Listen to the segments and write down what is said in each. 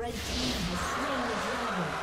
Red team has slain the dragon.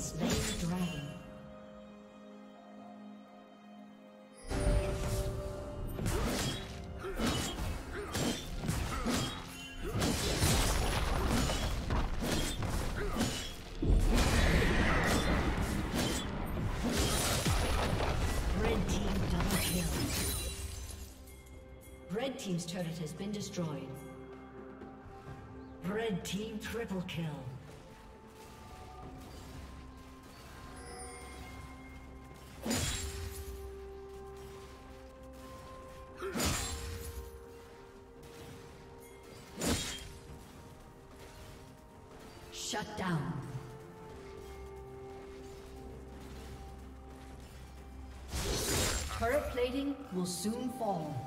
slain the dragon. Red team double kill. Red team's turret has been destroyed. Red team triple kill. Shut down. Turret plating will soon fall.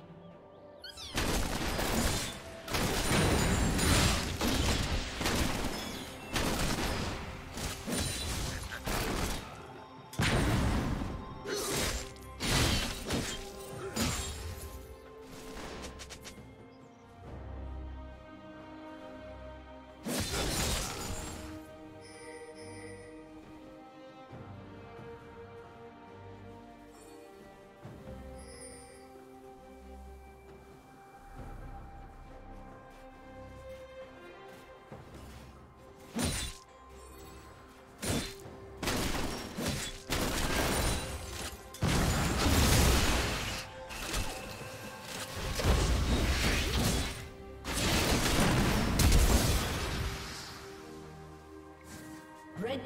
Red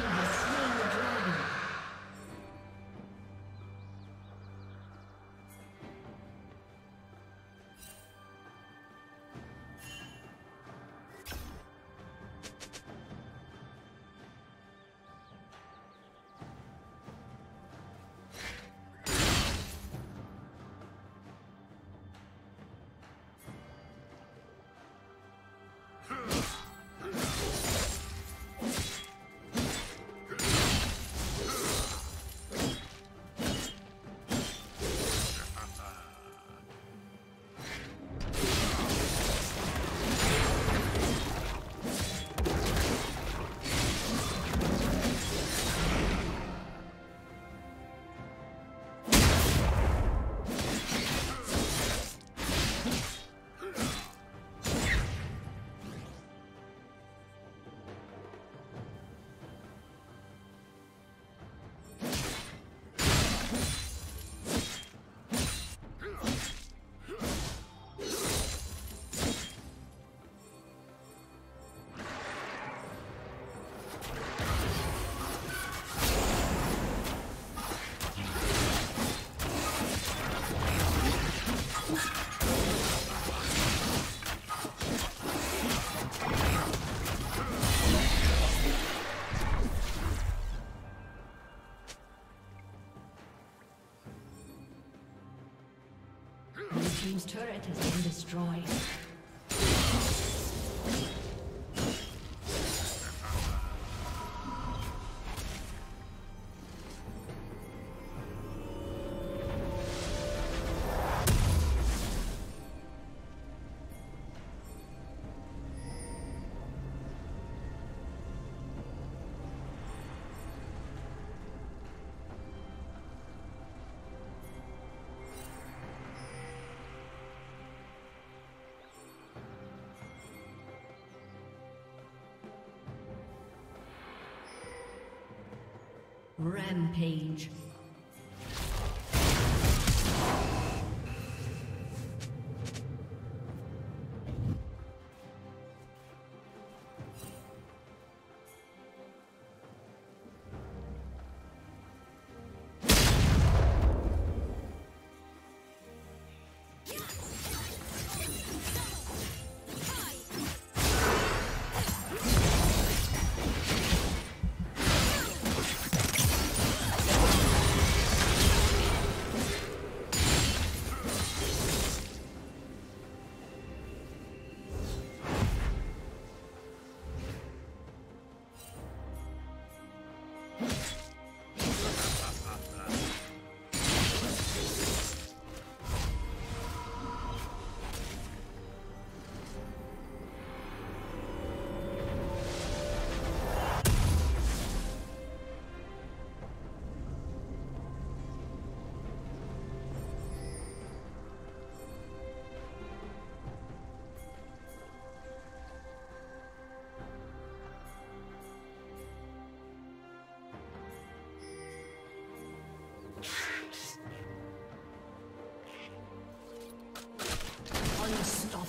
has slain the dragon. His turret has been destroyed. Rampage. Unstoppable.